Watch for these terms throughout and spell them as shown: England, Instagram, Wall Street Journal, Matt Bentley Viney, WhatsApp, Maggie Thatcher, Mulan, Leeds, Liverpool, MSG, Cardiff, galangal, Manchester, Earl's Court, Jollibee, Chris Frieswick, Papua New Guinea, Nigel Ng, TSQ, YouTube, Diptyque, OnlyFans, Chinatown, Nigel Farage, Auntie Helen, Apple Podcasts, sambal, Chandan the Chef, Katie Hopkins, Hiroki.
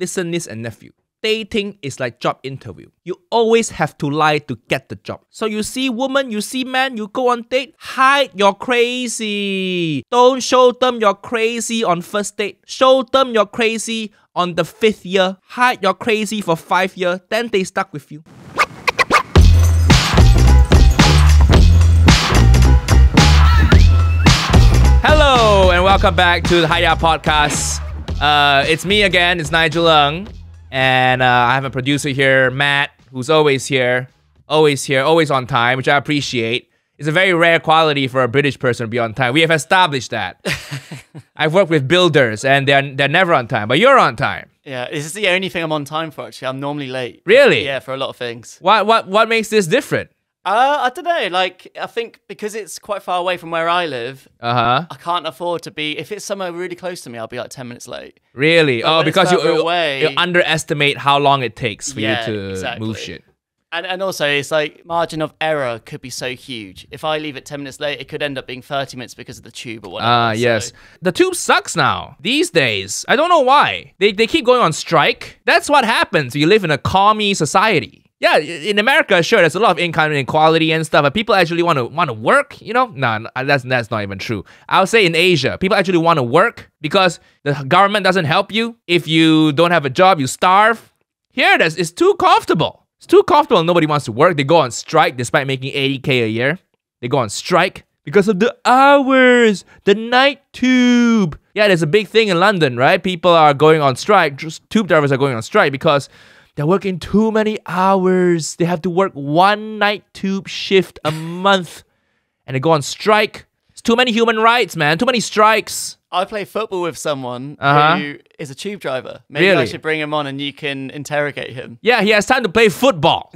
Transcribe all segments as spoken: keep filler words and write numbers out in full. Listen, niece and nephew. Dating is like job interview. You always have to lie to get the job. So you see woman, you see man, you go on date, hide your crazy. Don't show them you're crazy on first date. Show them you're crazy on the fifth year. Hide your crazy for five years, then they stuck with you. Hello and welcome back to the HAIYAA Podcast. Uh, it's me again, it's Nigel Ng. And uh, I have a producer here, Matt, who's always here, always here, always on time, which I appreciate. It's a very rare quality for a British person to be on time. We have established that. I've worked with builders and they're, they're never on time, but you're on time. Yeah, this is the only thing I'm on time for, actually. I'm normally late. Really? Yeah, for a lot of things. What, what, what makes this different? Uh, I don't know. Like, I think because it's quite far away from where I live, uh-huh. I can't afford to be. If it's somewhere really close to me, I'll be like ten minutes late. Really? But oh, because you, you, away, you underestimate how long it takes for yeah, you to exactly. move shit. And and also, it's like margin of error could be so huge. If I leave it ten minutes late, it could end up being thirty minutes because of the tube or whatever. Ah, uh, yes. So. The tube sucks now. These days, I don't know why. They, they keep going on strike. That's what happens when you live in a commie society. Yeah, in America, sure, there's a lot of income inequality and stuff, but people actually want to want to work, you know? No, nah, that's that's not even true. I would say in Asia, people actually want to work because the government doesn't help you. If you don't have a job, you starve. Here, it is. It's too comfortable. It's too comfortable and nobody wants to work. They go on strike despite making eighty K a year. They go on strike because of the hours, the night tube. Yeah, there's a big thing in London, right? People are going on strike. Just tube drivers are going on strike because they're working too many hours. They have to work one night tube shift a month and they go on strike. It's too many human rights, man. Too many strikes. I play football with someone uh-huh. who is a tube driver. Maybe really? I should bring him on and you can interrogate him. Yeah, he has time to play football.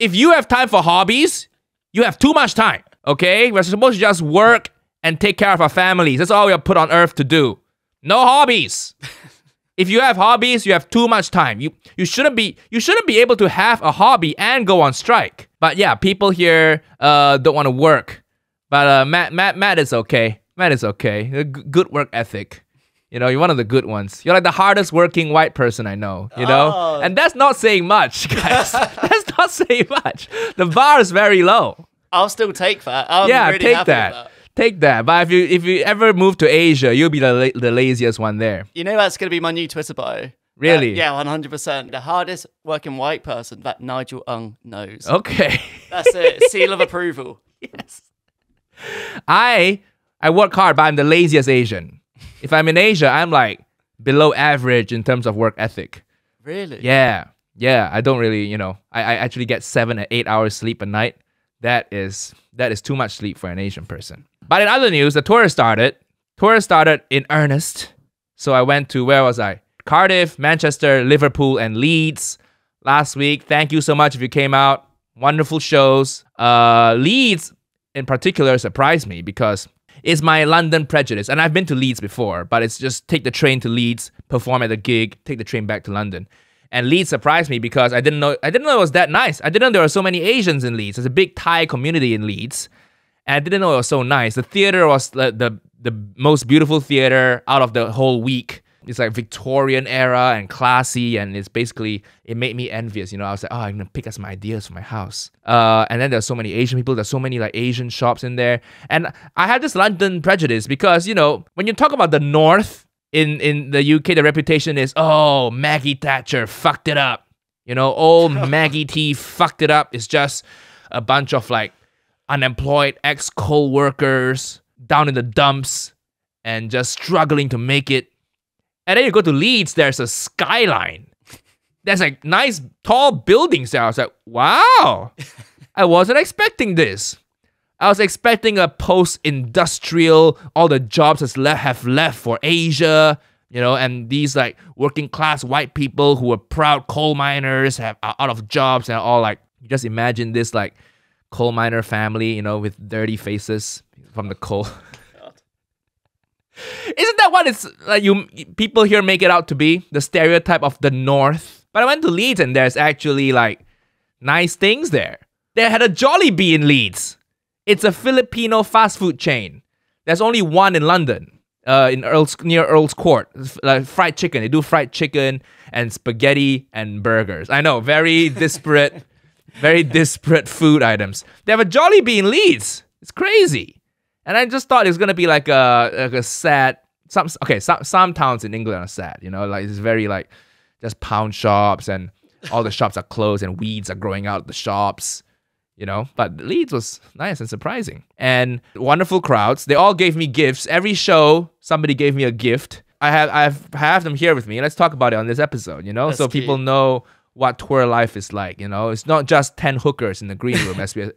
If you have time for hobbies, you have too much time, okay? We're supposed to just work and take care of our families. That's all we are put on earth to do. No hobbies. If you have hobbies, you have too much time. You you shouldn't be you shouldn't be able to have a hobby and go on strike. But yeah, people here uh, don't want to work. But uh, Matt Matt Matt is okay. Matt is okay. Good work ethic. You know, you're one of the good ones. You're like the hardest working white person I know. You know, oh. And that's not saying much, guys. That's not saying much. The bar is very low. I'll still take that. I'm yeah, really take happy that. With that. Take that, but if you if you ever move to Asia, you'll be the la the laziest one there. You know that's gonna be my new Twitter bio. Really? Uh, yeah, one hundred percent. The hardest working white person that Nigel Ng knows. Okay, that's it. Seal of approval. Yes. I I work hard, but I'm the laziest Asian. If I'm in Asia, I'm like below average in terms of work ethic. Really? Yeah, yeah. I don't really, you know, I I actually get seven or eight hours sleep a night. That is that is too much sleep for an Asian person. But in other news, the tour started. Tour started in earnest. So I went to, where was I? Cardiff, Manchester, Liverpool, and Leeds last week. Thank you so much if you came out. Wonderful shows. Uh, Leeds in particular surprised me because it's my London prejudice. And I've been to Leeds before, but it's just take the train to Leeds, perform at the gig, take the train back to London. And Leeds surprised me because I didn't know I didn't know it was that nice. I didn't know there were so many Asians in Leeds. There's a big Thai community in Leeds. And I didn't know it was so nice. The theater was the, the the most beautiful theater out of the whole week. It's like Victorian era and classy, and it's basically, it made me envious. You know, I was like, oh, I'm gonna pick up some ideas for my house. Uh, and then there's so many Asian people. There's so many like Asian shops in there. And I had this London prejudice because, you know, when you talk about the North in in the U K, the reputation is, oh, Maggie Thatcher fucked it up. You know, old Maggie T fucked it up. It's just a bunch of like unemployed ex-coal workers down in the dumps and just struggling to make it. And then you go to Leeds, there's a skyline. There's like nice tall buildings there. I was like, wow, I wasn't expecting this. I was expecting a post-industrial, all the jobs has left have left for Asia, you know, and these like working class white people who are proud coal miners have are out of jobs and all like, you just imagine this like coal miner family, you know, with dirty faces from the coal. Isn't that what it's like? You people here make it out to be the stereotype of the North. But I went to Leeds, and there's actually like nice things there. They had a Jollibee in Leeds. It's a Filipino fast food chain. There's only one in London. uh, in Earl's, near Earl's Court. Like fried chicken. They do fried chicken and spaghetti and burgers. I know, very disparate, very disparate food items. They have a Jollibee in Leeds. It's crazy. And I just thought it's gonna be like a like a sad. Some okay, some some towns in England are sad. You know, like it's very like just pound shops and all the shops are closed and weeds are growing out of the shops. You know, but Leeds was nice and surprising and wonderful crowds. They all gave me gifts. Every show, somebody gave me a gift. I have I have, I have them here with me. Let's talk about it on this episode. You know, That's so key. People know what tour life is like. You know, it's not just ten hookers in the green room, as we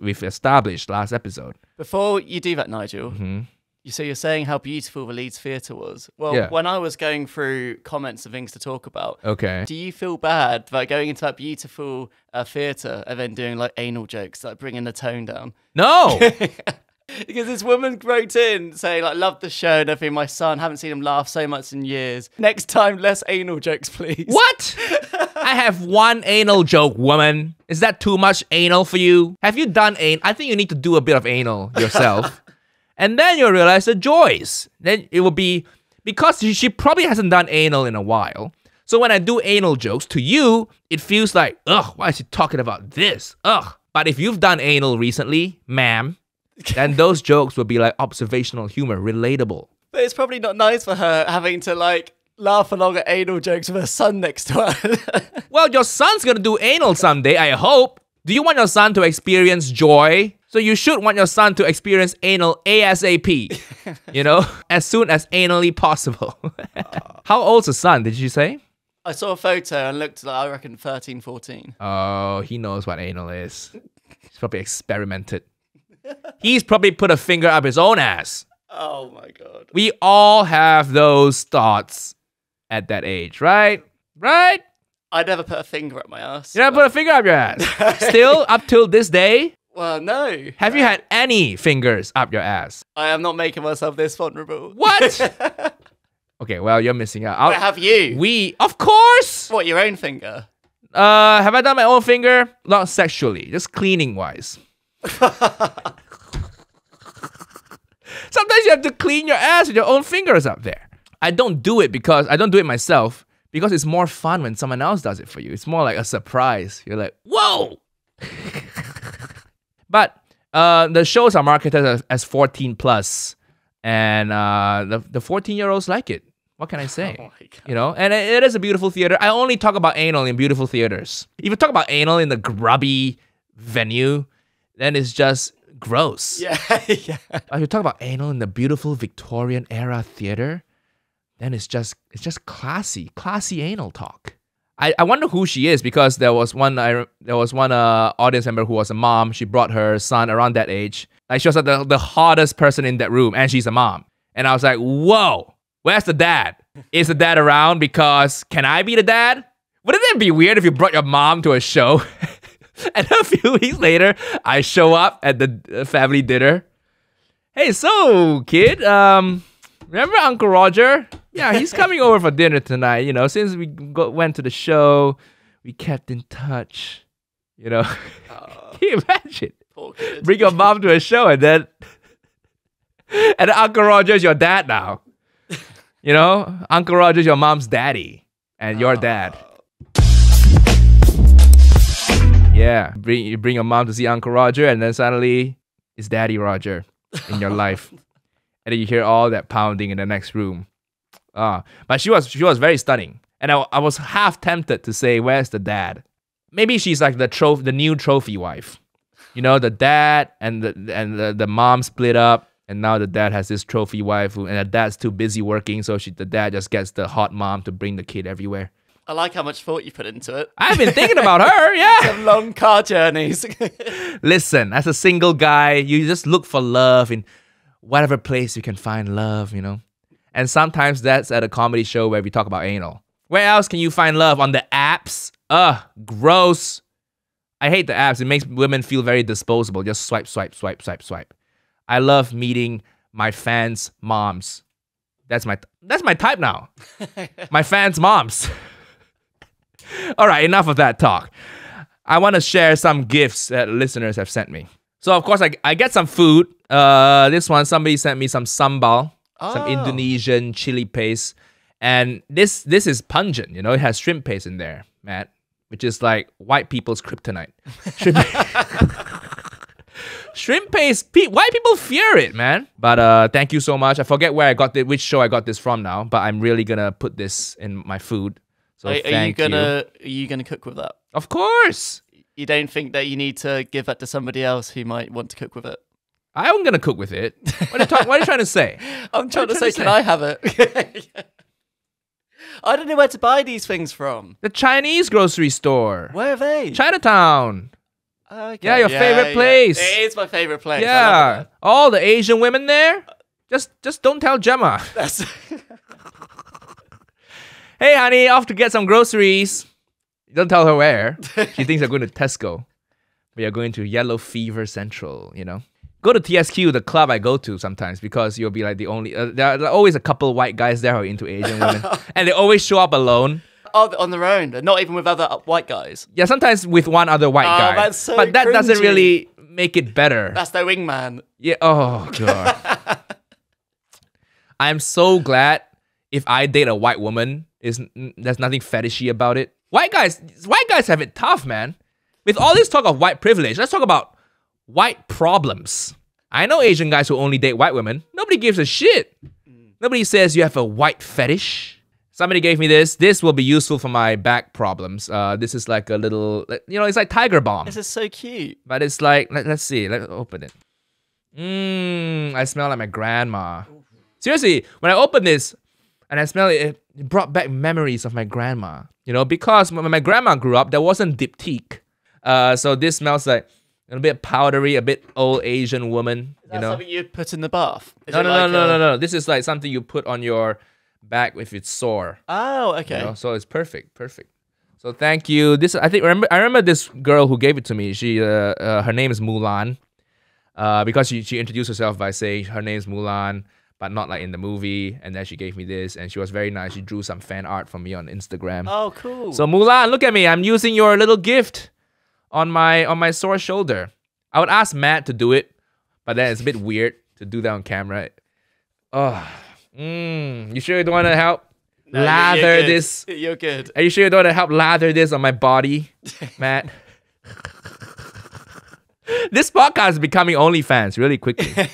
we've established last episode. Before you do that, Nigel, mm-hmm. you so you're saying how beautiful the Leeds Theatre was. Well, yeah. when I was going through comments of things to talk about, okay, do you feel bad about going into that beautiful uh, theatre and then doing like anal jokes, like bringing the tone down? No. Because this woman wrote in saying, like, love the show and everything. My son, haven't seen him laugh so much in years. Next time, less anal jokes, please. What? I have one anal joke, woman. Is that too much anal for you? Have you done anal? I think you need to do a bit of anal yourself. And then you'll realize the joys. Then it will be, because she probably hasn't done anal in a while. So when I do anal jokes to you, it feels like, ugh, why is she talking about this? Ugh. But if you've done anal recently, ma'am, then those jokes would be like observational humor, relatable. But it's probably not nice for her having to like laugh along at anal jokes with her son next to her. Well, your son's gonna do anal someday, I hope. Do you want your son to experience joy? So you should want your son to experience anal ASAP, you know, as soon as anally possible. How old's the son, did you say? I saw a photo and looked like, I reckon, thirteen, fourteen. Oh, he knows what anal is. He's probably experimented. He's probably put a finger up his own ass. Oh my God. We all have those thoughts at that age, right? Right? I never put a finger up my ass. You never but... put a finger up your ass? Still, up till this day? Well, no. Have no. you had any fingers up your ass? I am not making myself this vulnerable. What? Okay, well, you're missing out. But have you? We, of course. What, your own finger? Uh, have I done my own finger? Not sexually, just cleaning-wise. Sometimes you have to clean your ass with your own fingers up there. I don't do it because I don't do it myself because it's more fun when someone else does it for you. It's more like a surprise. You're like, whoa! But uh, the shows are marketed as, as fourteen plus, and uh, the the fourteen year olds like it. What can I say? Oh my God. You know, and it, it is a beautiful theater. I only talk about anal in beautiful theaters. If you talk about anal in the grubby venue, then it's just gross. Yeah, yeah. If you talk about anal in the beautiful Victorian era theater, then it's just it's just classy, classy anal talk. I, I wonder who she is because there was one I, there was one uh, audience member who was a mom. She brought her son around that age. Like she was like the the hottest person in that room, and she's a mom. And I was like, whoa, where's the dad? Is the dad around? Because can I be the dad? Wouldn't that be weird if you brought your mom to a show? And a few weeks later, I show up at the family dinner. Hey, so, kid, um, remember Uncle Roger? Yeah, he's coming over for dinner tonight. You know, since we go went to the show, we kept in touch. You know, uh, can you imagine? Bring your mom to a show and then... and Uncle Roger's your dad now. You know, Uncle Roger's your mom's daddy and your uh. dad. Yeah, bring, you bring your mom to see Uncle Roger and then suddenly it's Daddy Roger in your life. And then you hear all that pounding in the next room. Uh, but she was she was very stunning. And I, I was half tempted to say, where's the dad? Maybe she's like the tro the new trophy wife. You know, the dad and the and the, the mom split up and now the dad has this trophy wife who, and the dad's too busy working so she, the dad just gets the hot mom to bring the kid everywhere. I like how much thought you put into it. I've been thinking about her, yeah. Some long car journeys. Listen, as a single guy, you just look for love in whatever place you can find love, you know. And sometimes that's at a comedy show where we talk about anal. Where else can you find love? On the apps? Ugh, gross. I hate the apps. It makes women feel very disposable. Just swipe, swipe, swipe, swipe, swipe. I love meeting my fans' moms. That's my, th that's my type now. My fans' moms. All right, enough of that talk. I want to share some gifts that listeners have sent me. So, of course, I, I get some food. Uh, this one, somebody sent me some sambal. oh. some Indonesian chili paste. And this this is pungent, you know, it has shrimp paste in there, Matt, which is like white people's kryptonite. Shrimp, shrimp paste, pe white people fear it, man. But uh, thank you so much. I forget where I got it, which show I got this from now, but I'm really gonna put this in my food. So are, thank are you gonna you. Are you gonna cook with that? Of course. You don't think that you need to give that to somebody else who might want to cook with it? I'm gonna cook with it. What are you, talk what are you trying to say? I'm trying, trying to say, say, can I have it? I don't know where to buy these things from. The Chinese grocery store. Where are they? Chinatown. Okay. Yeah, your yeah, favorite yeah. place. It is my favorite place. Yeah, all the Asian women there. Just, just don't tell Gemma. That's hey, honey, off to get some groceries. Don't tell her where. She thinks I'm going to Tesco. We are going to Yellow Fever Central, you know. Go to T S Q, the club I go to sometimes, because you'll be like the only... Uh, there are always a couple of white guys there who are into Asian women. And they always show up alone. Oh, on their own. Not even with other white guys. Yeah, sometimes with one other white oh, guy. That's so but that cringy. Doesn't really make it better. That's their wingman. Yeah, oh, God. I'm so glad if I date a white woman, is there's nothing fetishy about it. White guys, white guys have it tough, man. With all this talk of white privilege, let's talk about white problems. I know Asian guys who only date white women. Nobody gives a shit. Nobody says you have a white fetish. Somebody gave me this. This will be useful for my back problems. Uh, this is like a little, you know, it's like Tiger Balm. This is so cute. But it's like, let, let's see, let's open it. Mmm, I smell like my grandma. Seriously, when I open this and I smell it, it brought back memories of my grandma. You know, because when my grandma grew up, there wasn't Diptyque. Uh, so this smells like a bit powdery, a bit old Asian woman. Is that you know? Something you put in the bath? Is no, no, like no, no, a... no, no. This is like something you put on your back if it's sore. Oh, okay. You know? So it's perfect, perfect. So thank you. This I think. Remember, I remember this girl who gave it to me. She, uh, uh, her name is Mulan, uh, because she she introduced herself by saying her name's Mulan, but not like in the movie. And then she gave me this, and she was very nice. She drew some fan art for me on Instagram. Oh, cool. So Mulan, look at me. I'm using your little gift. On my on my sore shoulder. I would ask Matt to do it, but then it's a bit weird to do that on camera. Oh, mm, you sure you don't want to help no, lather you're this? You're good. Are you sure you don't want to help lather this on my body, Matt? This podcast is becoming OnlyFans really quickly. yeah.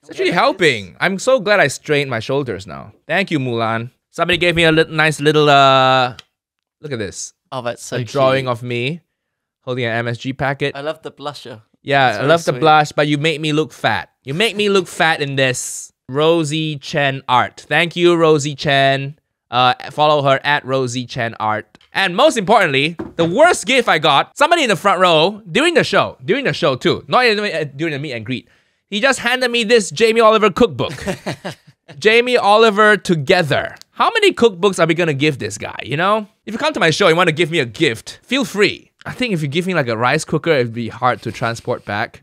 It's actually helping. I'm so glad I strained my shoulders now. Thank you, Mulan. Somebody gave me a li nice little uh. Look at this. Oh, that's so a drawing cute. Of me holding an M S G packet. I love the blusher. Yeah, that's I love sweet. The blush, but you make me look fat. You make me look fat in this. Rosie Chen Art. Thank you, Rosie Chen. Uh, follow her at Rosie Chen Art. And most importantly, the worst gift I got, somebody in the front row, during the show, during the show too, not during the meet and greet, he just handed me this Jamie Oliver cookbook. Jamie Oliver Together. How many cookbooks are we gonna give this guy, you know? If you come to my show and you wanna give me a gift, feel free. I think if you give me like a rice cooker, it'd be hard to transport back.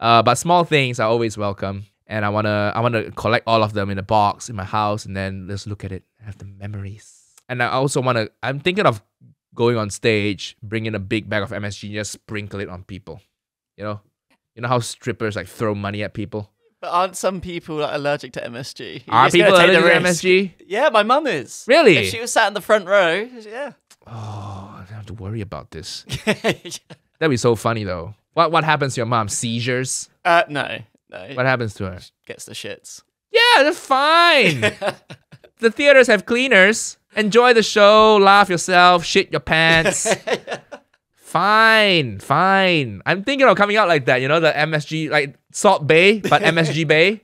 Uh, but small things are always welcome. And I wanna I wanna collect all of them in a box in my house and then just look at it and have the memories. And I also wanna, I'm thinking of going on stage, bringing a big bag of M S G and just sprinkle it on people. You know? You know how strippers like throw money at people? But aren't some people like, allergic to M S G? You're Are people allergic to M S G? Yeah, my mum is. Really? If she was sat in the front row, yeah. Oh, I don't have to worry about this. yeah. That'd be so funny though. What What happens to your mom? Seizures? Uh, no, no. What happens to her? She gets the shits. Yeah, they're fine. The theaters have cleaners. Enjoy the show, laugh yourself, shit your pants. Fine, fine. I'm thinking of coming out like that, you know, the M S G, like Salt Bay, but M S G Bay.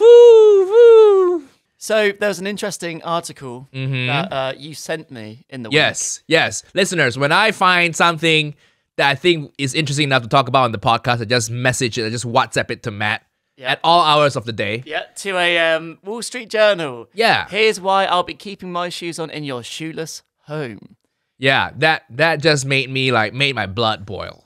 Woo, woo. So there's an interesting article mm-hmm. that uh, you sent me in the week. Yes, yes. Listeners, when I find something that I think is interesting enough to talk about on the podcast, I just message it, I just WhatsApp it to Matt yeah. at all hours of the day. Yeah, two A M Wall Street Journal. Yeah. Here's why I'll be keeping my shoes on in your shoeless home. Yeah, that that just made me like made my blood boil,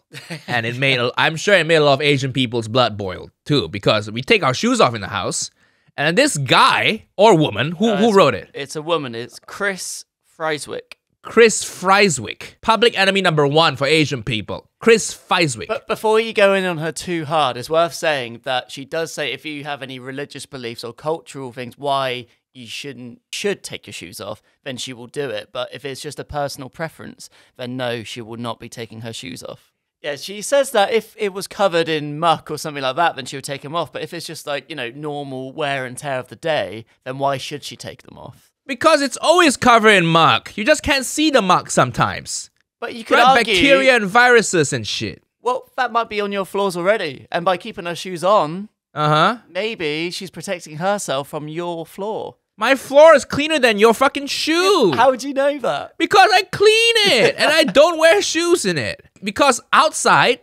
and it made I'm sure it made a lot of Asian people's blood boil too because we take our shoes off in the house, and this guy or woman who no, who wrote it? It's a woman. It's Chris Frieswick. Chris Frieswick, public enemy number one for Asian people. Chris Frieswick. But before you go in on her too hard, it's worth saying that she does say if you have any religious beliefs or cultural things why you shouldn't should take your shoes off, then she will do it. But if it's just a personal preference, then no, she will not be taking her shoes off. Yeah, she says that if it was covered in muck or something like that, then she would take them off. But if it's just like, you know, normal wear and tear of the day, then why should she take them off? Because it's always covered in muck. You just can't see the muck sometimes. But you could right, argue... bacteria and viruses and shit. Well, that might be on your floors already. And by keeping her shoes on, uh-huh, maybe she's protecting herself from your floor. My floor is cleaner than your fucking shoe. How would you know that? Because I clean it and I don't wear shoes in it. Because outside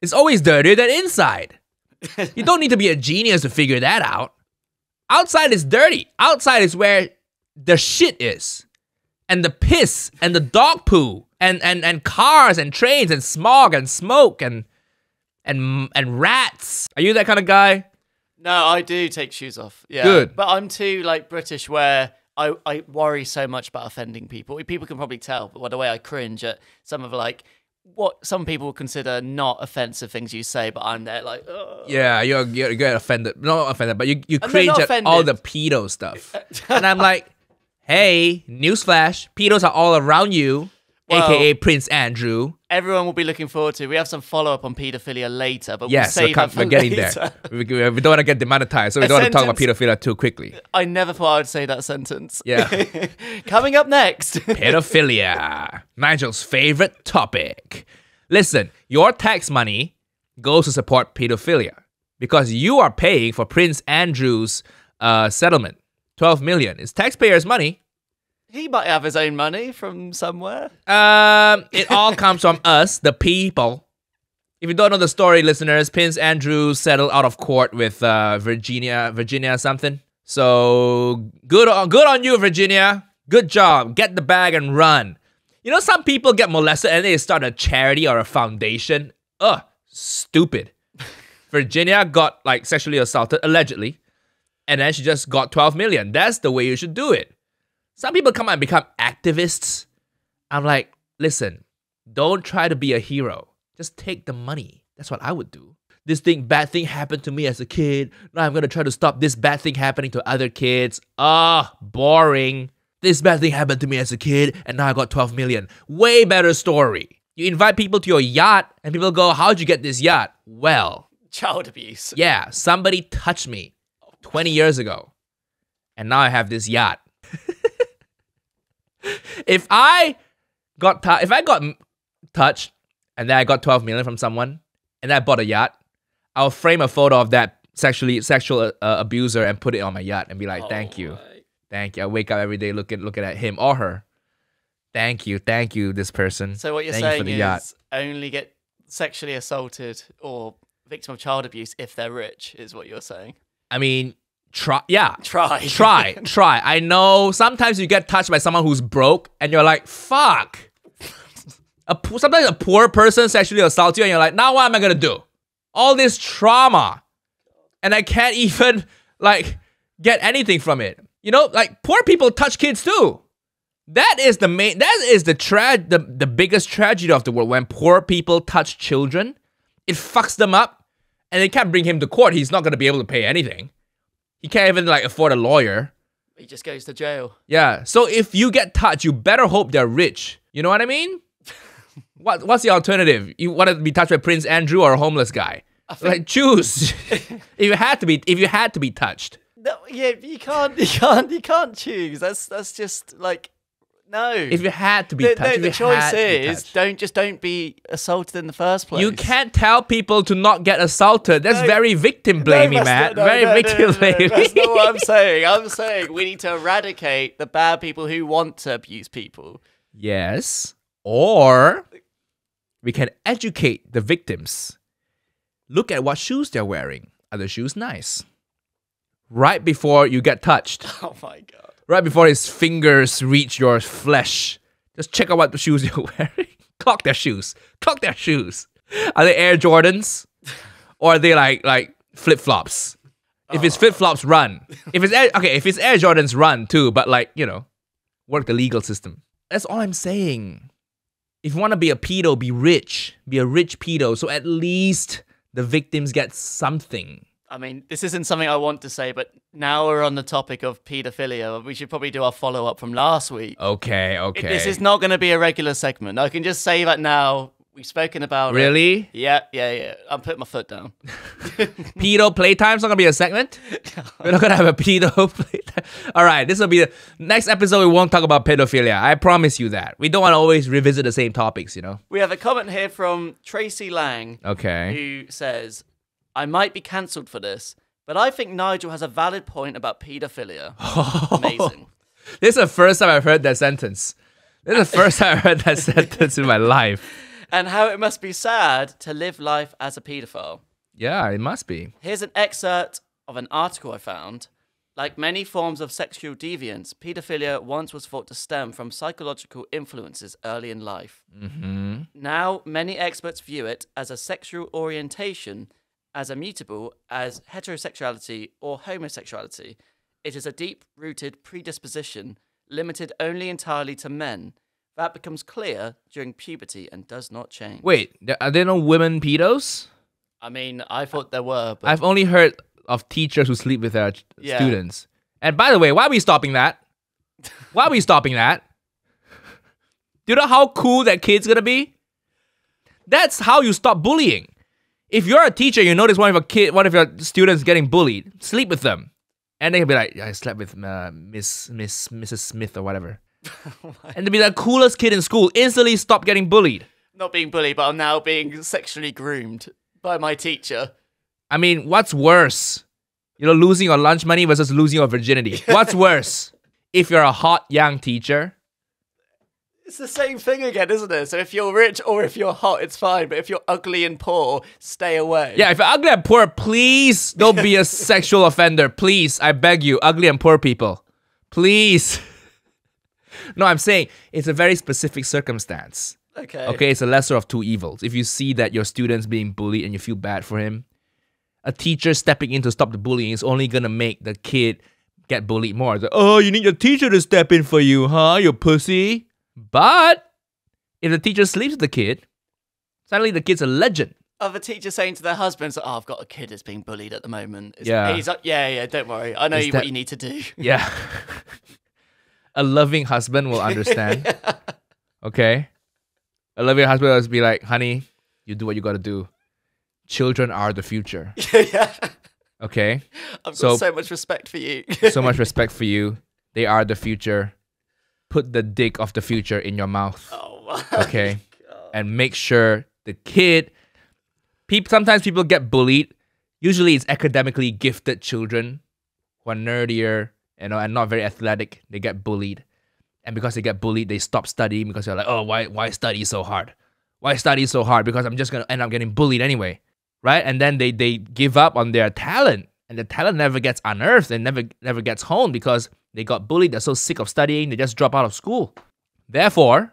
is always dirtier than inside. You don't need to be a genius to figure that out. Outside is dirty. Outside is where the shit is. And the piss and the dog poo and, and, and cars and trains and smog and smoke and, and, and rats. Are you that kind of guy? No, I do take shoes off. Yeah. Good. But I'm too like British where I, I worry so much about offending people. People can probably tell by the way I cringe at some of like what some people consider not offensive things you say, but I'm there like, ugh. Yeah, you're, you're, you're offended. Not offended, but you, you cringe at offended. all the pedo stuff. And I'm like, hey, newsflash, pedos are all around you, well, A K A Prince Andrew. Everyone will be looking forward to. We have some follow-up on pedophilia later, but yes, we'll save so that for we're getting later. there. We, we don't want to get demonetized, so we A don't sentence. want to talk about pedophilia too quickly. I never thought I would say that sentence. Yeah. Coming up next. Pedophilia, Nigel's favorite topic. Listen, your tax money goes to support pedophilia because you are paying for Prince Andrew's uh, settlement. twelve million dollars. It's taxpayers' money. He might have his own money from somewhere. Um, it all comes from us, the people. If you don't know the story, listeners, Prince Andrew settled out of court with uh, Virginia, Virginia something. So good on, good on you, Virginia. Good job. Get the bag and run. You know, some people get molested and they start a charity or a foundation. Ugh, stupid. Virginia got like sexually assaulted, allegedly, and then she just got twelve million dollars. That's the way you should do it. Some people come out and become activists. I'm like, listen, don't try to be a hero. Just take the money. That's what I would do. This thing, bad thing happened to me as a kid. Now I'm going to try to stop this bad thing happening to other kids. Ah, boring. This bad thing happened to me as a kid and now I got twelve million. Way better story. You invite people to your yacht and people go, how'd you get this yacht? Well. Child abuse. Yeah, somebody touched me twenty years ago. And now I have this yacht. If I got if I got touched and then I got twelve million from someone and then I bought a yacht, I'll frame a photo of that sexually sexual uh, abuser and put it on my yacht and be like, oh, thank you, my. thank you. I wake up every day looking looking at him or her. Thank you, thank you, this person. So what you're thank saying you for the is yacht. only get sexually assaulted or victim of child abuse if they're rich, is what you're saying. I mean. Try, yeah. Try. Try, try. I know sometimes you get touched by someone who's broke and you're like, fuck. A, sometimes a poor person sexually assaults you and you're like, now what am I going to do? All this trauma. And I can't even, like, get anything from it. You know, like, poor people touch kids too. That is the main, that is the, tra the, the biggest tragedy of the world. When poor people touch children, it fucks them up and they can't bring him to court. He's not going to be able to pay anything. He can't even like afford a lawyer. He just goes to jail. Yeah. So if you get touched, you better hope they're rich. You know what I mean? what What's the alternative? You want to be touched by Prince Andrew or a homeless guy? Like choose. if you had to be, if you had to be touched. No, yeah, you can't. You can't. You can't choose. That's that's just like no. If you had to be the, touched, no. The choice is don't just don't be assaulted in the first place. You can't tell people to not get assaulted. That's no. very victim blamey, no, Matt. No, very no, victim blamey. No, no, no. That's not what I'm saying. I'm saying we need to eradicate the bad people who want to abuse people. Yes, or we can educate the victims. Look at what shoes they're wearing. Are the shoes nice? Right before you get touched. Oh my god. Right before his fingers reach your flesh. Just check out what the shoes you're wearing. Clock their shoes. Clock their shoes. Are they Air Jordans? Or are they like like flip-flops? Oh. If it's flip-flops, run. If it's Air, okay, if it's Air Jordans, run too, but like, you know, work the legal system. That's all I'm saying. If you want to be a pedo, be rich. Be a rich pedo. So at least the victims get something. I mean, this isn't something I want to say, but now we're on the topic of pedophilia. We should probably do our follow-up from last week. Okay, okay. It, this is not going to be a regular segment. I can just say that now. We've spoken about really? it. Really? Yeah, yeah, yeah. I'm putting my foot down. Pedo playtime's not gonna be a segment. We're not gonna have a pedo playtime. All right, this will be the next episode. We won't talk about pedophilia. I promise you that. We don't want to always revisit the same topics, you know. We have a comment here from Tracy Lang. Okay. Who says, "I might be cancelled for this, but I think Nigel has a valid point about pedophilia." Amazing. This is the first time I've heard that sentence. This is the first time I've heard that sentence in my life. And how it must be sad to live life as a paedophile. Yeah, it must be. Here's an excerpt of an article I found. Like many forms of sexual deviance, paedophilia once was thought to stem from psychological influences early in life. Mm-hmm. Now, many experts view it as a sexual orientation, as immutable as heterosexuality or homosexuality. It is a deep-rooted predisposition, limited only entirely to men. That becomes clear during puberty and does not change. Wait, are there no women pedos? I mean, I thought there were. But I've only heard of teachers who sleep with their yeah. students. And by the way, why are we stopping that? Why are we stopping that? Do you know how cool that kid's gonna be? That's how you stop bullying. If you're a teacher, you notice one of your kid, one of your students getting bullied, sleep with them, and they can be like, "I slept with uh, Miss Miss Missus Smith or whatever." Oh, and to be the coolest kid in school, instantly stop getting bullied. Not being bullied, but I'm now being sexually groomed by my teacher. I mean, what's worse? You know, losing your lunch money versus losing your virginity. What's worse? If you're a hot young teacher? It's the same thing again, isn't it? So if you're rich or if you're hot, it's fine. But if you're ugly and poor, stay away. Yeah, if you're ugly and poor, please don't be a sexual offender. Please, I beg you, ugly and poor people. Please. No, I'm saying it's a very specific circumstance. Okay. Okay, it's a lesser of two evils. If you see that your student's being bullied and you feel bad for him, a teacher stepping in to stop the bullying is only going to make the kid get bullied more. It's like, oh, you need your teacher to step in for you, huh, you pussy? But if the teacher sleeps with the kid, suddenly the kid's a legend. Of a teacher saying to their husbands, "Oh, I've got a kid that's being bullied at the moment." It's yeah. Like, he's like, yeah, yeah, don't worry. I know you, what you need to do. Yeah. A loving husband will understand. yeah. Okay? A loving husband will be like, "Honey, you do what you gotta do. Children are the future." yeah. Okay? I've so, got so much respect for you. so much respect for you. They are the future. Put the dick of the future in your mouth. Oh, my okay? God. And make sure the kid... Pe- sometimes people get bullied. Usually it's academically gifted children who are nerdier, you know, and not very athletic, they get bullied. And because they get bullied, they stop studying because they're like, oh, why why study so hard? Why study so hard? Because I'm just going to end up getting bullied anyway, right? And then they, they give up on their talent, and the talent never gets unearthed and never, never gets honed because they got bullied. They're so sick of studying, they just drop out of school. Therefore,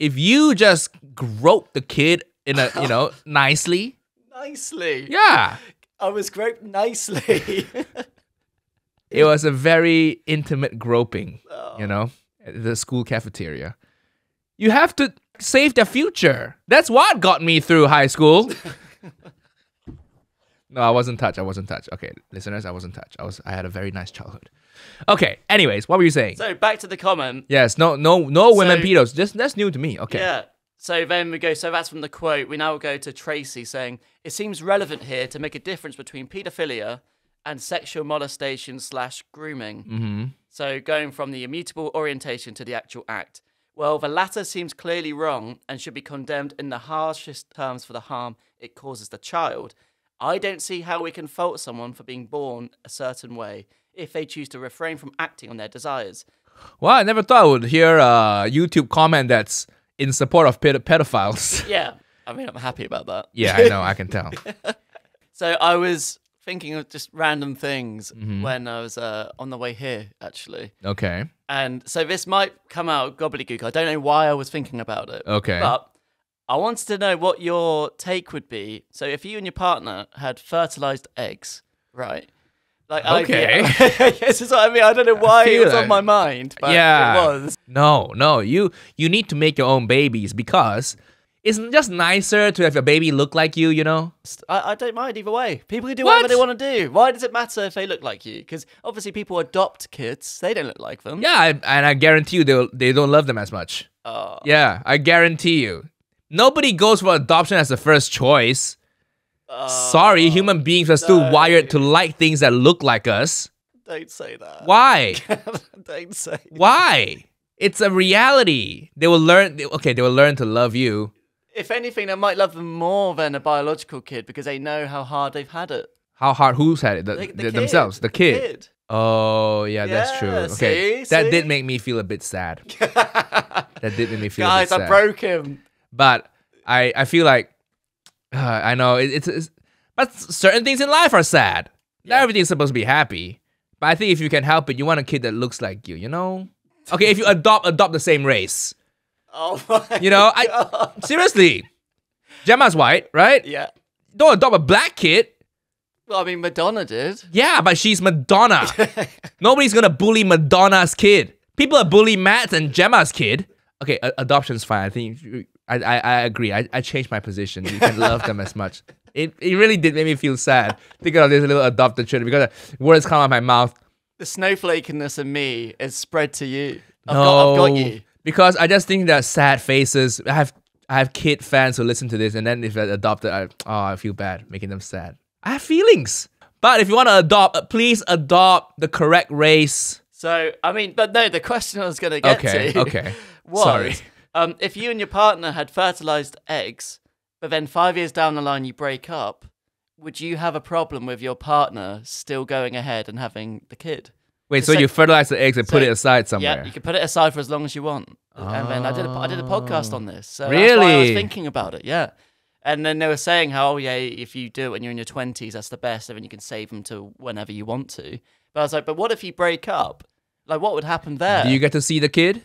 if you just grope the kid in a, you know, nicely. Nicely? Yeah. I was groped nicely. It was a very intimate groping, oh. you know, at the school cafeteria. You have to save their future. That's what got me through high school. No, I wasn't touched. I wasn't touched. Okay, listeners, I wasn't touched. I was. I had a very nice childhood. Okay. Anyways, what were you saying? So back to the comment. Yes. No. No. No. So, women pedos. Just that's new to me. Okay. Yeah. So then we go, so that's from the quote. We now go to Tracy saying, "It seems relevant here to make a difference between pedophilia and sexual molestation slash grooming." Mm-hmm. So going from the immutable orientation to the actual act. Well, the latter seems clearly wrong and should be condemned in the harshest terms for the harm it causes the child. I don't see how we can fault someone for being born a certain way if they choose to refrain from acting on their desires. Well, I never thought I would hear a YouTube comment that's in support of ped- pedophiles. Yeah, I mean, I'm happy about that. Yeah, I know, I can tell. So I was... thinking of just random things mm-hmm. when I was uh, on the way here, actually. Okay. And so this might come out gobbledygook. I don't know why I was thinking about it. Okay. But I wanted to know what your take would be. So if you and your partner had fertilized eggs, right? Like, okay. I, yeah. This is what I mean. I don't know why it was that. on my mind, but yeah. it was. No, no. You you need to make your own babies because it's just nicer to have your baby look like you, you know? I, I don't mind either way. People can do what? whatever they want to do. Why does it matter if they look like you? Because obviously people adopt kids. They don't look like them. Yeah, I, and I guarantee you they, they don't love them as much. Oh. Yeah, I guarantee you. Nobody goes for adoption as the first choice. Uh, Sorry, human beings are still no. wired to like things that look like us. Don't say that. Why? Don't say Why? That. It's a reality. They will learn... Okay, they will learn to love you. If anything, they might love them more than a biological kid because they know how hard they've had it. How hard? Who's had it? The, the, the kid. Themselves. The kid. The kid. Oh, yeah, yeah, that's true. Okay, see, that see? did make me feel a bit sad. That did make me feel Guys, a bit sad. Guys, I broke him. But I, I feel like... Uh, I know it, it's, it's, but certain things in life are sad. Yeah. Not everything's supposed to be happy. But I think if you can help it, you want a kid that looks like you. You know, okay. If you adopt, adopt the same race. Oh my! You know, God. I seriously, Gemma's white, right? Yeah. Don't adopt a black kid. Well, I mean, Madonna did. Yeah, but she's Madonna. Nobody's gonna bully Madonna's kid. People are bullying Matt's and Gemma's kid. Okay, a adoption's fine. I think. You, I, I, I agree. I, I changed my position. You can love them as much. It it really did make me feel sad thinking of this little adopted children because words come out of my mouth. The snowflakiness in me is spread to you. I've, no, got, I've got you. Because I just think that sad faces. I have I have kid fans who listen to this, and then if they're adopted, I, oh, I feel bad making them sad. I have feelings. But if you want to adopt, please adopt the correct race. So, I mean, but no, the question I was going to get okay, to. Okay, okay. Sorry. Um, if you and your partner had fertilized eggs, but then five years down the line you break up, would you have a problem with your partner still going ahead and having the kid? Wait, so, so you fertilize the eggs and so, put it aside somewhere? Yeah, you can put it aside for as long as you want. Oh. And then I did, a, I did a podcast on this. So really? That's why I was thinking about it, yeah. And then they were saying how, oh yeah, if you do it when you're in your twenties, that's the best, and then you can save them to whenever you want to. But I was like, but what if you break up? Like, what would happen there? Do you get to see the kid?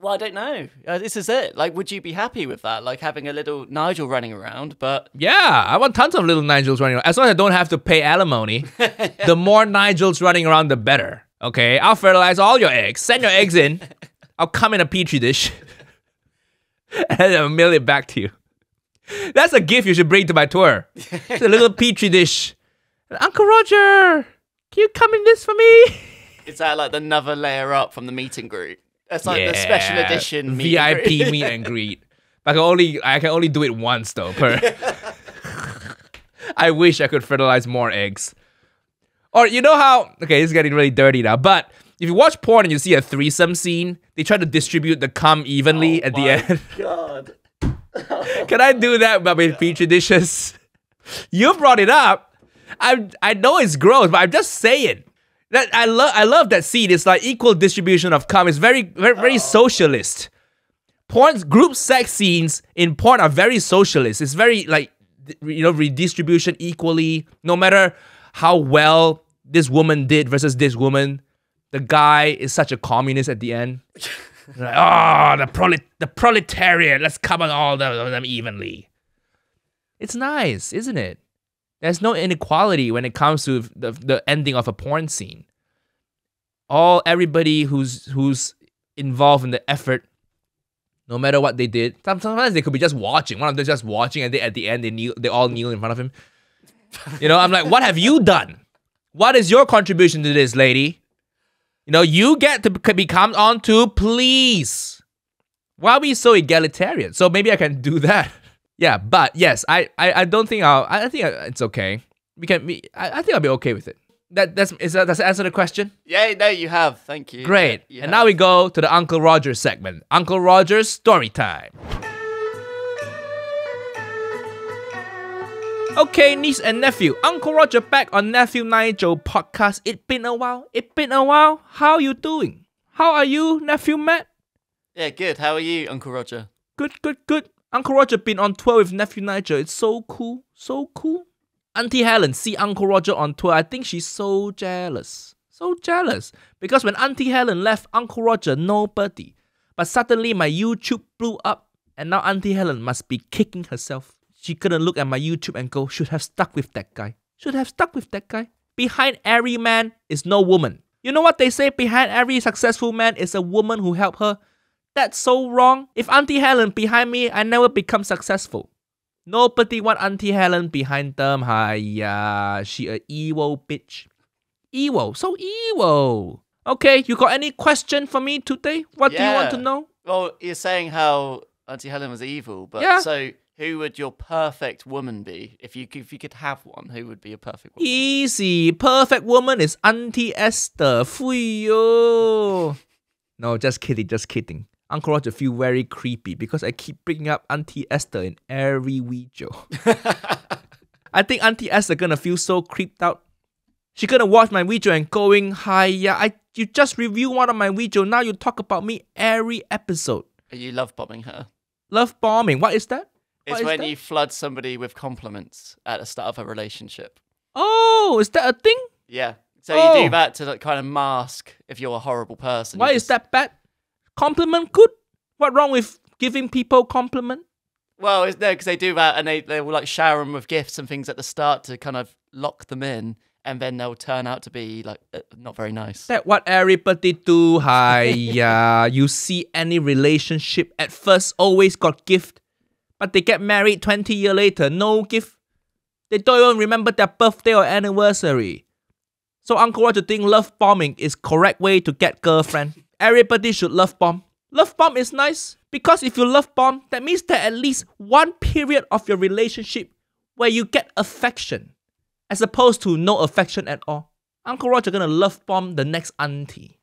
Well, I don't know. Uh, this is it. Like, would you be happy with that? Like, having a little Nigel running around, but... Yeah, I want tons of little Nigels running around. As long as I don't have to pay alimony, yeah. The more Nigels running around, the better. Okay, I'll fertilize all your eggs. Send your eggs in. I'll come in a Petri dish. And I'll mail it back to you. That's a gift you should bring to my tour. It's a little Petri dish. Uncle Roger, can you come in this for me? Is that like another layer up from the meet and greet? It's like yeah, the special edition meet V I P and meet and greet. I can only I can only do it once though. Per. I wish I could fertilize more eggs. Or you know how? Okay, this is getting really dirty now. But if you watch porn and you see a threesome scene, they try to distribute the cum evenly oh at the end. God. Oh can I do that but with petri dishes? You brought it up. I I know it's gross, but I'm just saying. That I love, I love that scene. It's like equal distribution of cum. It's very, very, very oh. socialist. Porn's group sex scenes in porn are very socialist. It's very like, you know, redistribution equally. No matter how well this woman did versus this woman, the guy is such a communist at the end. Like, oh, the prolet, the proletariat. Let's cover all of them evenly. It's nice, isn't it? There's no inequality when it comes to the, the ending of a porn scene. All everybody who's who's involved in the effort, no matter what they did, sometimes they could be just watching. One of them just watching, and they, at the end they kneel, they all kneel in front of him. You know, I'm like, what have you done? What is your contribution to this, lady? You know, you get to become on to, please. Why are we so egalitarian? So maybe I can do that. Yeah, but yes, I, I, I don't think I'll, I think it's okay. We can, we, I, I think I'll be okay with it. That, that's, is that, that's the answer to the question? Yeah, no, you have, thank you. Great, you and have. Now we go to the Uncle Roger segment. Uncle Roger's story time. Okay, niece and nephew, Uncle Roger back on Nephew Nigel podcast. It been a while, it been a while. How you doing? How are you, nephew Matt? Yeah, good, how are you, Uncle Roger? Good, good, good. Uncle Roger been on tour with Nephew Nigel. It's so cool. So cool. Auntie Helen see Uncle Roger on tour. I think she's so jealous. So jealous. Because when Auntie Helen left Uncle Roger, nobody. But suddenly my YouTube blew up. And now Auntie Helen must be kicking herself. She couldn't look at my YouTube and go, should have stuck with that guy. Should have stuck with that guy. behind every man is no woman. You know what they say, behind every successful man is a woman who helped her? That's so wrong. If Auntie Helen behind me, I never become successful. Nobody want Auntie Helen behind them. Hiya, she a evil bitch. Evil, so evil. Okay, you got any question for me today? What yeah. do you want to know? Well, you're saying how Auntie Helen was evil, but yeah. so who would your perfect woman be? If you, if you could have one, who would be a perfect woman? Easy. Perfect woman is Auntie Esther. Fuyo. No, just kidding, just kidding. Uncle Roger feel very creepy because I keep bringing up Auntie Esther in every video. I think Auntie Esther gonna feel so creeped out. She gonna watch my video and going, hiya, I you just review one of my video, now you talk about me every episode. Are you love bombing her? Love bombing, what is that? What it's is when that? You flood somebody with compliments at the start of a relationship. Oh, is that a thing? Yeah. So oh. you do that to like kind of mask if you're a horrible person. Why just... is that bad? Compliment good? What wrong with giving people compliment? Well, it's, no, because they do that and they, they will like shower them with gifts and things at the start to kind of lock them in. And then they'll turn out to be like uh, not very nice. That's what everybody do. Hiya. You see any relationship at first always got gift, but they get married twenty years later, no gift. They don't even remember their birthday or anniversary. So Uncle Roger think love bombing is correct way to get girlfriend. Everybody should love bomb. Love bomb is nice because if you love bomb, that means that at least one period of your relationship where you get affection. As opposed to no affection at all. Uncle Roger gonna love bomb the next auntie.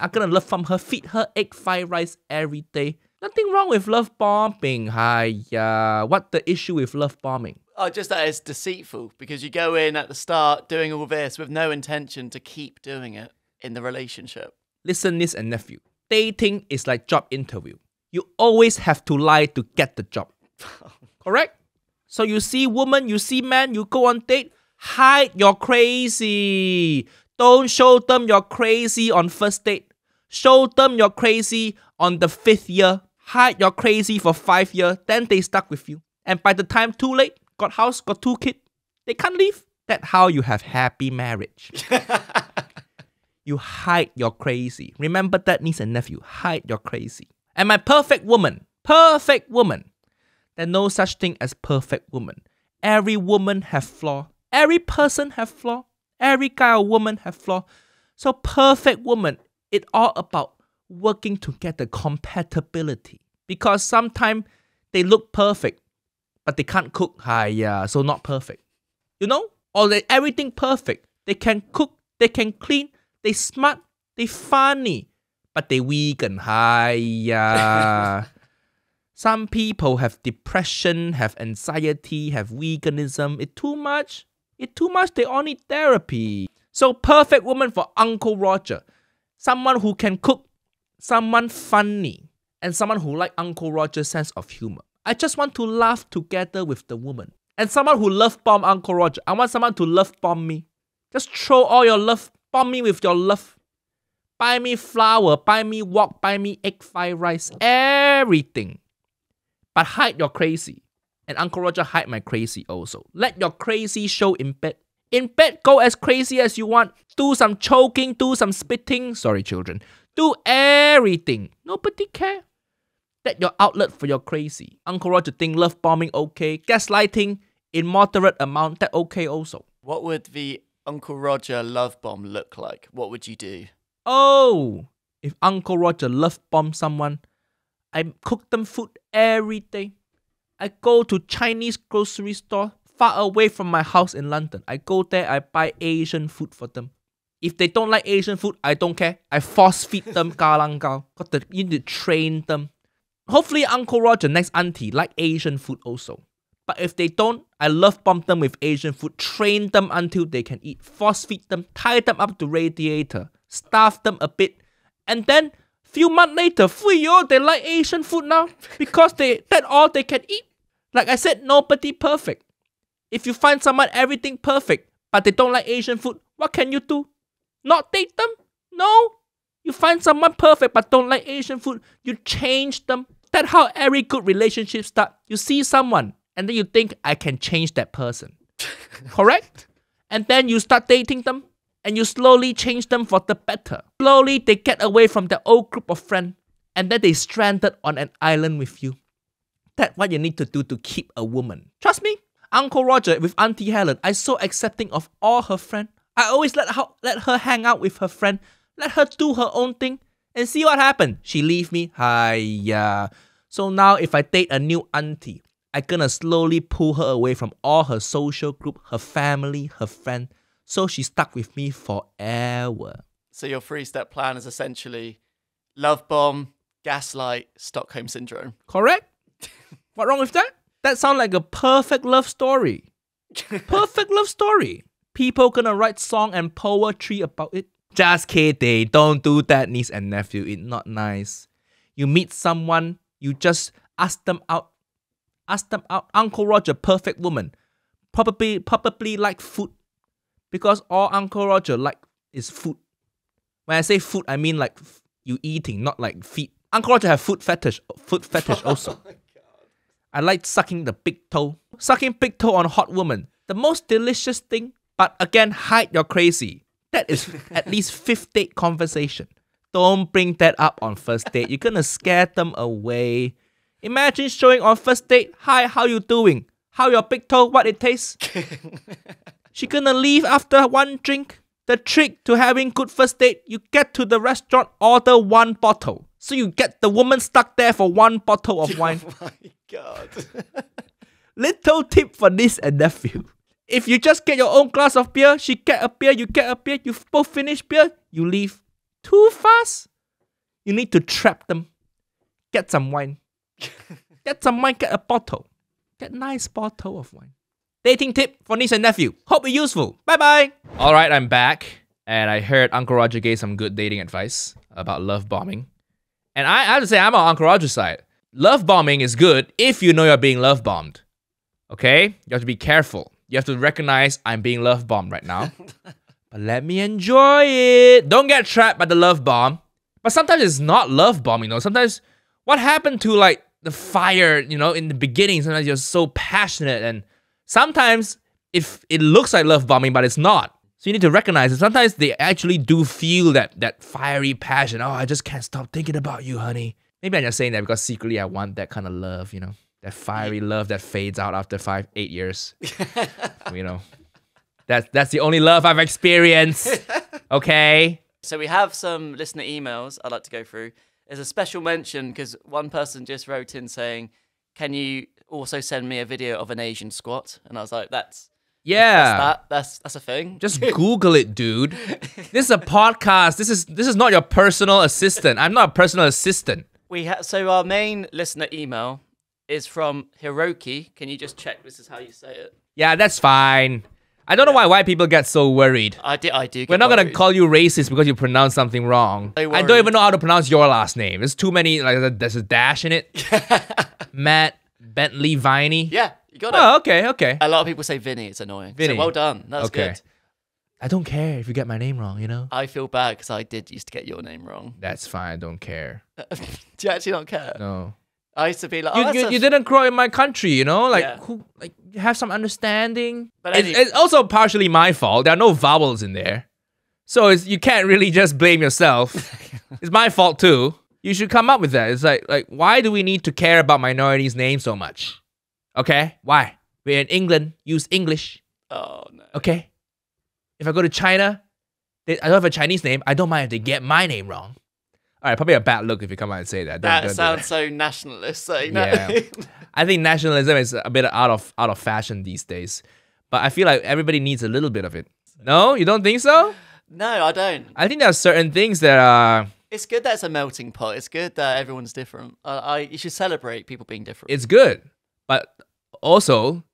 I'm gonna love bomb her, feed her egg fried rice every day. Nothing wrong with love bombing. Hiya. What the issue with love bombing? Oh, just that it's deceitful because you go in at the start doing all this with no intention to keep doing it in the relationship. Listen, niece and nephew. Dating is like job interview. You always have to lie to get the job. Correct? So you see woman, you see man, you go on date. Hide your crazy. Don't show them you're crazy on first date. Show them you're crazy on the fifth year. Hide your crazy for five years. Then they stuck with you. And by the time too late, got house, got two kids, they can't leave. That's how you have happy marriage. You hide your crazy. Remember that, niece and nephew. Hide your crazy. And my perfect woman, perfect woman. There's no such thing as perfect woman. Every woman have flaw. Every person have flaw. Every guy or woman have flaw. So perfect woman, it's all about working together, compatibility. Because sometimes they look perfect, but they can't cook. Hiya, so not perfect. You know? Or they everything perfect. They can cook, they can clean, they smart, they funny, but they vegan. Hiya. Some people have depression, have anxiety, have veganism. It's too much. It's too much. They all need therapy. So perfect woman for Uncle Roger. Someone who can cook, someone funny, and someone who like Uncle Roger's sense of humor. I just want to laugh together with the woman. And someone who love bomb Uncle Roger. I want someone to love bomb me. Just throw all your love. Bomb me with your love. Buy me flour. Buy me wok. Buy me egg fried rice. Everything. But hide your crazy. And Uncle Roger hide my crazy also. Let your crazy show in bed. In bed, go as crazy as you want. Do some choking, do some spitting. Sorry, children. Do everything. Nobody care. Let your outlet for your crazy. Uncle Roger think love bombing okay. Gaslighting in moderate amount, that okay also. What would the Uncle Roger love bomb look like? What would you do? Oh, if Uncle Roger love bomb someone, I cook them food every day. I go to Chinese grocery store far away from my house in London. I go there, I buy Asian food for them. If they don't like Asian food, I don't care. I force feed them galangal. Got to, you need to train them. Hopefully Uncle Roger, next auntie, like Asian food also. But if they don't, I love bomb them with Asian food. Train them until they can eat. Force feed them, tie them up to radiator. Starve them a bit. And then few months later, fuyo, they like Asian food now because they that's all they can eat. Like I said, nobody perfect. If you find someone everything perfect, but they don't like Asian food, what can you do? Not date them? No. You find someone perfect but don't like Asian food, you change them. That's how every good relationship starts. You see someone and then you think, I can change that person. Correct? and then you start dating them, and you slowly change them for the better. Slowly, they get away from their old group of friends, and then they stranded on an island with you. That's what you need to do to keep a woman. Trust me, Uncle Roger with Auntie Helen, I'm so accepting of all her friends. I always let her, let her hang out with her friend, let her do her own thing, and see what happens. She leave me, HAIYAA. So now if I date a new auntie, I'm gonna slowly pull her away from all her social group, her family, her friend, so she's stuck with me forever. So your three-step plan is essentially love bomb, gaslight, Stockholm syndrome. Correct? What wrong with that? That sounds like a perfect love story. Perfect love story. People gonna write song and poetry about it. Just kidding, don't do that, niece and nephew. It's not nice. You meet someone, you just ask them out. Ask them out. Uncle Roger, perfect woman. Probably, probably like food. Because all Uncle Roger like is food. When I say food, I mean like you eating, not like feet. Uncle Roger have food fetish. Food fetish also. Oh my God. I like sucking the big toe. Sucking big toe on a hot woman. The most delicious thing. But again, hide your crazy. That is at least fifth date conversation. Don't bring that up on first date. You're gonna scare them away. Imagine showing on first date, hi, how you doing? How your big toe, what it tastes? She gonna leave after one drink. The trick to having good first date, you get to the restaurant, order one bottle. So you get the woman stuck there for one bottle of wine. Oh my God. Little tip for niece and nephew. If you just get your own glass of beer, she get a beer, you get a beer, you both finish beer, you leave. Too fast. You need to trap them. Get some wine. Get some wine, get a bottle. Get a nice bottle of wine. Dating tip for niece and nephew. Hope it's useful. Bye-bye. All right, I'm back. And I heard Uncle Roger gave some good dating advice about love bombing. And I, I have to say, I'm on Uncle Roger's side. Love bombing is good if you know you're being love bombed. Okay? You have to be careful. You have to recognize I'm being love bombed right now. But let me enjoy it. Don't get trapped by the love bomb. But sometimes it's not love bombing, though. Sometimes what happened to, like, the fire, you know, in the beginning, sometimes you're so passionate, and sometimes if it looks like love bombing, but it's not. So you need to recognize that sometimes they actually do feel that that fiery passion. Oh, I just can't stop thinking about you, honey. Maybe I'm just saying that because secretly I want that kind of love, you know, that fiery love that fades out after five, eight years. You know, that's, that's the only love I've experienced, okay? So we have some listener emails I'd like to go through. There's a special mention because one person just wrote in saying, can you also send me a video of an Asian squat? And I was like, that's... Yeah. That's, that. that's, that's a thing. Just Google it, dude. This is a podcast. This is this is not your personal assistant. I'm not a personal assistant. We ha So our main listener email is from Hiroki. Can you just check this is how you say it? Yeah, that's fine. I don't know why white people get so worried. I do. I do. Get We're not worried. Gonna call you racist because you pronounce something wrong. I don't even know how to pronounce your last name. There's too many. Like there's a dash in it. Matt Bentley Viney. Yeah, you got it. Oh, okay, okay. A lot of people say Vinny. It's annoying. Vinny. So well done. That's okay. Good. I don't care if you get my name wrong. You know. I feel bad because I did used to get your name wrong. That's fine. I don't care. Do you actually not care? No. I used to be like, oh, you, you, you didn't grow in my country, you know? Like, yeah. Who, like have some understanding. But it's, it's also partially my fault. There are no vowels in there. So it's, you can't really just blame yourself. It's my fault too. You should come up with that. It's like, like, why do we need to care about minorities' names so much? Okay? Why? We're in England. Use English. Oh, no. Okay? If I go to China, they, I don't have a Chinese name. I don't mind if they get my name wrong. All right, probably a bad look if you come out and say that. Don't, that don't sounds that. so nationalist. Saying yeah. that. I think nationalism is a bit out of out of fashion these days. But I feel like everybody needs a little bit of it. No? You don't think so? No, I don't. I think there are certain things that are... It's good that it's a melting pot. It's good that everyone's different. Uh, I, you should celebrate people being different. It's good. But also,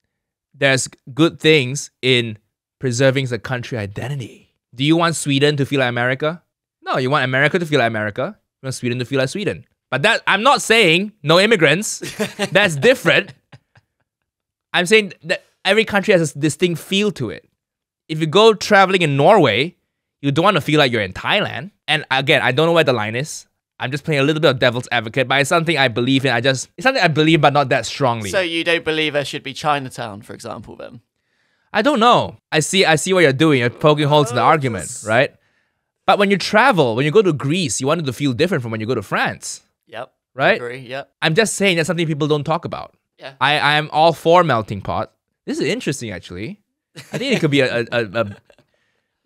there's good things in preserving the country identity. Do you want Sweden to feel like America? No, you want America to feel like America. You want Sweden to feel like Sweden. But that I'm not saying no immigrants. That's different. I'm saying that every country has a distinct feel to it. If you go traveling in Norway, you don't want to feel like you're in Thailand. And again, I don't know where the line is. I'm just playing a little bit of devil's advocate, but it's something I believe in. I just it's something I believe, but not that strongly. So you don't believe there should be Chinatown, for example, then? I don't know. I see I see what you're doing. You're poking holes in the argument, right? But when you travel, when you go to Greece, you want it to feel different from when you go to France. Yep. Right? I agree, yep. I'm just saying that's something people don't talk about. Yeah. I, I'm all for melting pot. This is interesting, actually. I think it could be a... a, a, a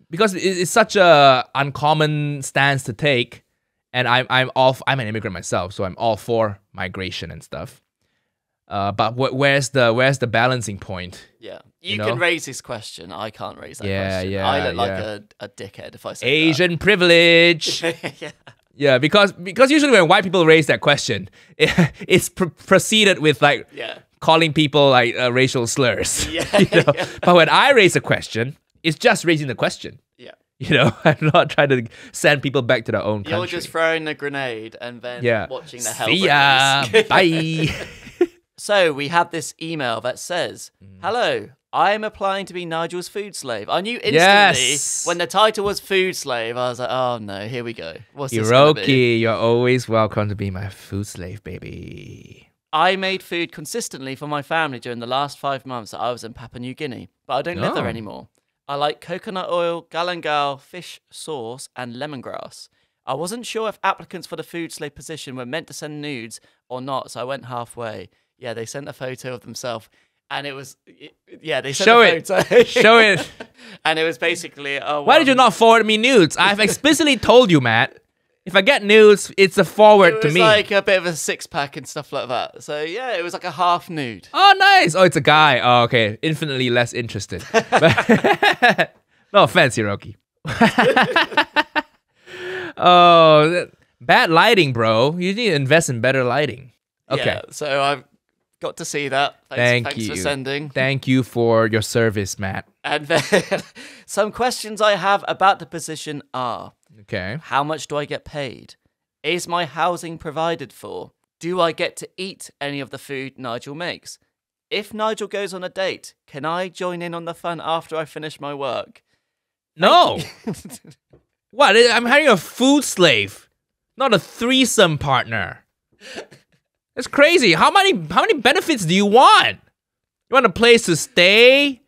because it's such a uncommon stance to take, and I'm, I'm, all, I'm an immigrant myself, so I'm all for migration and stuff. Uh, but wh where's the where's the balancing point? Yeah, you, you know? Can raise this question. I can't raise that yeah, question. Yeah, I look yeah. like a, a dickhead if I say Asian that. privilege. yeah. yeah, because because usually when white people raise that question, it, it's pr preceded with like yeah. calling people like uh, racial slurs. Yeah, you know? yeah. But when I raise a question, it's just raising the question. Yeah, you know, I'm not trying to send people back to their own You're country. You're just throwing a grenade and then yeah. watching the hell. See ya. Bye. So we had this email that says, hello, I'm applying to be Nigel's food slave. I knew instantly yes. when the title was food slave, I was like, oh no, here we go. What's Hiroki, this be? You're always welcome to be my food slave, baby. I made food consistently for my family during the last five months that I was in Papua New Guinea, but I don't no. live there anymore. I like coconut oil, galangal, fish sauce, and lemongrass. I wasn't sure if applicants for the food slave position were meant to send nudes or not, so I went halfway. Yeah, they sent a photo of themselves, and it was, yeah, they sent Show a photo. It. Show it. And it was basically, oh, well, why did you not forward me nudes? I've explicitly told you, Matt. If I get nudes, it's a forward to me. It was like a bit of a six-pack and stuff like that. So, yeah, it was like a half nude. Oh, nice. Oh, it's a guy. Oh, okay. Infinitely less interested. No offense, Hiroki. Oh, bad lighting, bro. You need to invest in better lighting. Okay. Yeah, so I've... got to see that. Thanks, Thank thanks you. for sending. Thank you for your service, Matt. And then some questions I have about the position are, okay, how much do I get paid? Is my housing provided for? Do I get to eat any of the food Nigel makes? If Nigel goes on a date, can I join in on the fun after I finish my work? No. What? I'm hiring a food slave, not a threesome partner. That's crazy. How many how many benefits do you want? You want a place to stay,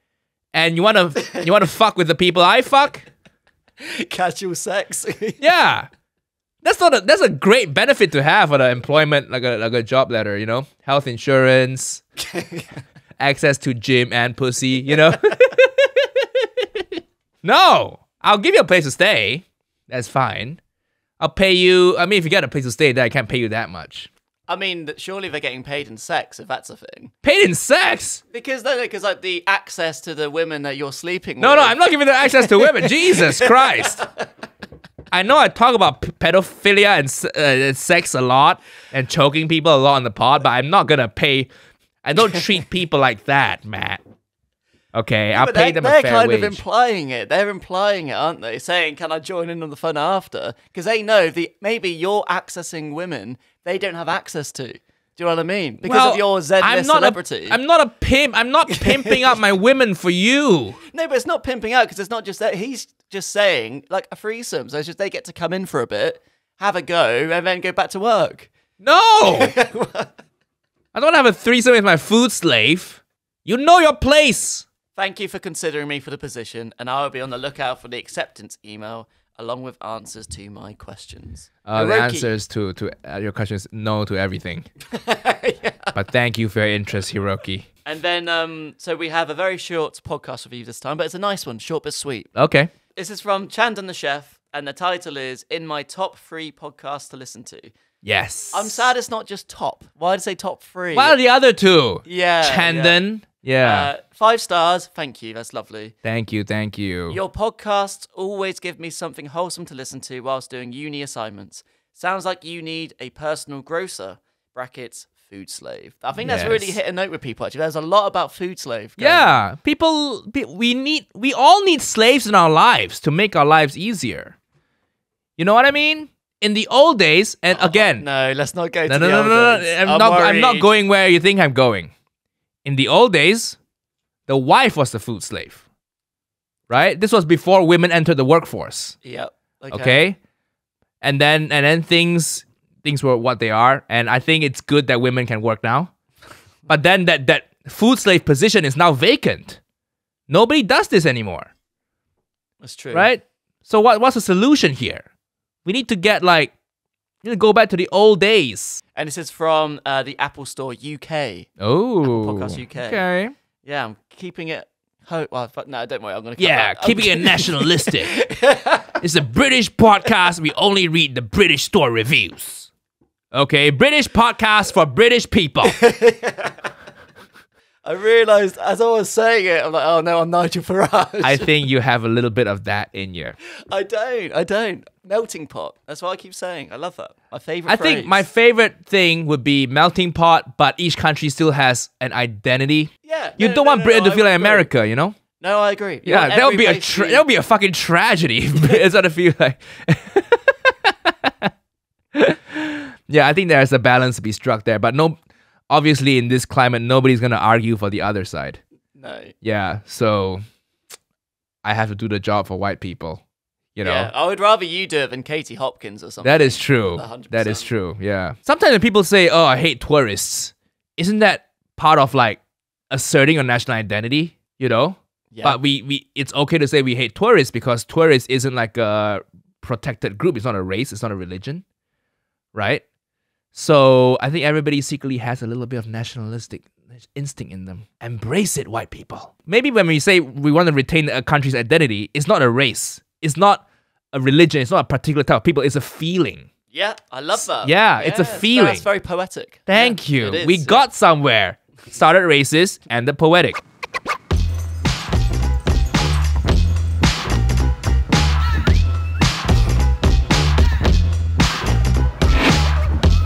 and you want to you want to fuck with the people I fuck. Casual sex. Yeah, that's not a that's a great benefit to have on an employment like a like a job letter. You know, health insurance, access to gym and pussy. You know. No, I'll give you a place to stay. That's fine. I'll pay you. I mean, if you got a place to stay, then I can't pay you that much. I mean, surely they're getting paid in sex, if that's a thing. Paid in sex? Because no, because like the access to the women that you're sleeping no, with. No, no, I'm not giving them access to women. Jesus Christ! I know I talk about pedophilia and uh, sex a lot and choking people a lot on the pod, but I'm not gonna pay. I don't treat people like that, Matt. Okay, yeah, I'll pay them a fair wage. They're kind of implying it. They're implying it, aren't they? Saying, "Can I join in on the fun after?" Because they know the maybe you're accessing women they don't have access to. Do you know what I mean? Because well, of your Z-list celebrity. A, I'm not a pimp. I'm not pimping out my women for you. No, but it's not pimping out because it's not just that. He's just saying, like, a threesome. So it's just they get to come in for a bit, have a go, and then go back to work. No! I don't have a threesome with my food slave. You know your place. Thank you for considering me for the position, and I will be on the lookout for the acceptance email, along with answers to my questions. Uh, the answers to, to uh, your questions, no to everything. Yeah. But thank you for your interest, Hiroki. And then, um, so we have a very short podcast review this time, but it's a nice one, short but sweet. Okay. This is from Chandan the Chef, and the title is, In My Top Three Podcasts to Listen To. Yes. I'm sad it's not just top. Why did I say top three? Why are the other two? Yeah. Chandan. Yeah. Yeah. Uh, five stars. Thank you. That's lovely. Thank you. Thank you. Your podcasts always give me something wholesome to listen to whilst doing uni assignments. Sounds like you need a personal grocer, brackets, food slave. I think yes. that's really hit a note with people, actually. There's a lot about food slave. Yeah. On. People, we need, we all need slaves in our lives to make our lives easier. You know what I mean? In the old days, and oh, again. No, let's not go no, to no, the no, old no, days. No, no, no. I'm not going where you think I'm going. In the old days, the wife was the food slave, right? This was before women entered the workforce. Yep. Okay. okay? And then and then things things were what they are, and I think it's good that women can work now. But then that that food slave position is now vacant. Nobody does this anymore. That's true. Right? So what, what's the solution here? We need to get like, we need to go back to the old days. And this is from uh, the Apple Store U K. Oh. Apple Podcast U K. Okay. Yeah, I'm keeping it... Ho well, no, don't worry, I'm going to... Yeah, that. keeping it nationalistic. It's a British podcast. We only read the British store reviews. Okay, British podcast for British people. I realised as I was saying it, I'm like, oh no, I'm Nigel Farage. I think you have a little bit of that in you. I don't, I don't. Melting pot. That's what I keep saying. I love that. My favourite I phrase. think my favourite thing would be melting pot, but each country still has an identity. Yeah. You no, don't no, want no, Britain no, to I feel like agree. America, you know? No, I agree. You yeah, that would be a tra that would be a fucking tragedy if Britain's going to feel like... Yeah, I think there's a balance to be struck there, but no... Obviously, in this climate, nobody's going to argue for the other side. No. Yeah, so I have to do the job for white people, you know? Yeah, I would rather you do it than Katie Hopkins or something. That is true. one hundred percent. That is true, yeah. Sometimes when people say, oh, I hate tourists, isn't that part of, like, asserting your national identity, you know? Yeah. But we, we, it's okay to say we hate tourists because tourists isn't, like, a protected group. It's not a race. It's not a religion, right? So I think everybody secretly has a little bit of nationalistic instinct in them. Embrace it, white people. Maybe when we say we want to retain a country's identity, it's not a race. It's not a religion. It's not a particular type of people. It's a feeling. Yeah, I love that. Yeah, yeah it's a feeling. That's very poetic. Thank yeah, you. We got somewhere. Started racist and the poetic.